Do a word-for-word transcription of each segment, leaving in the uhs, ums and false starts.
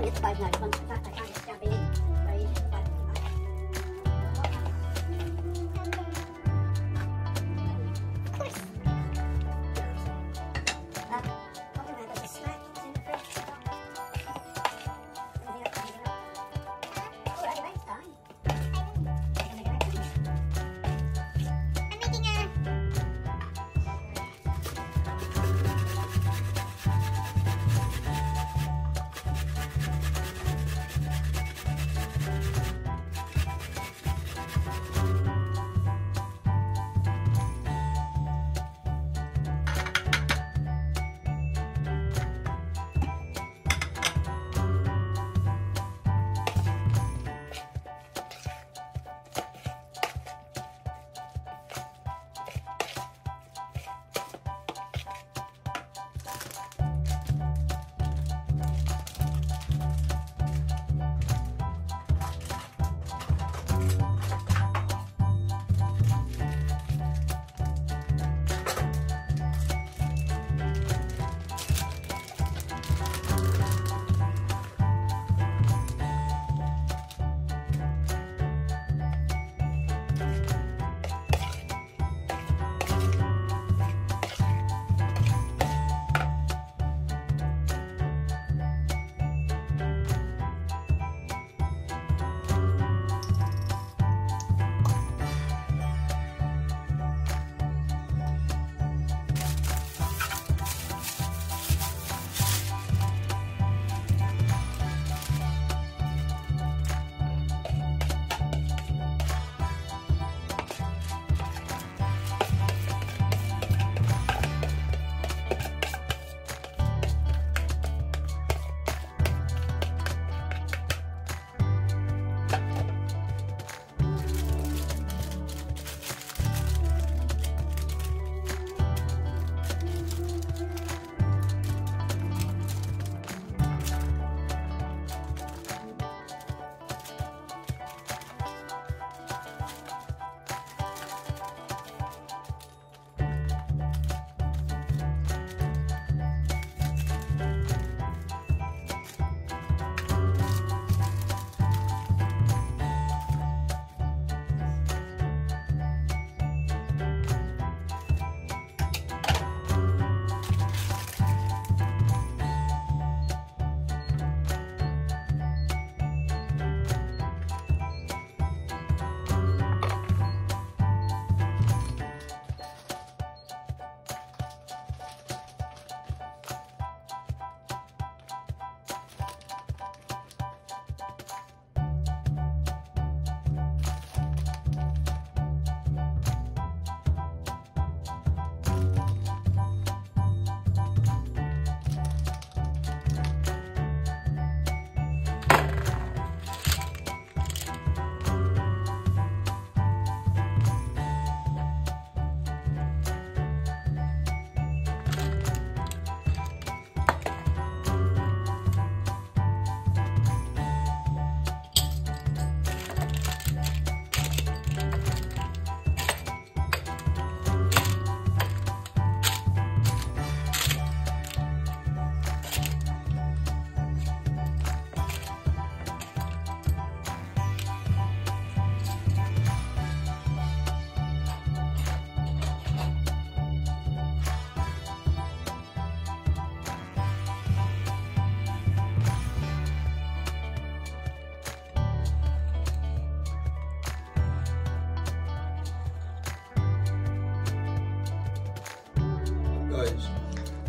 it's five ninety one. In fact, I can't stamp it in.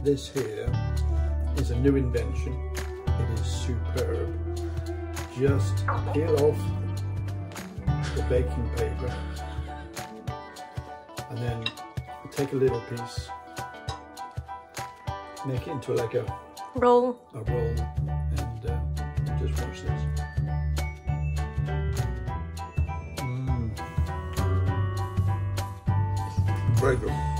This here is a new invention. It is superb. Just peel off the baking paper and then take a little piece, make it into like a roll, a roll, and uh, just watch this. Mm. Very good.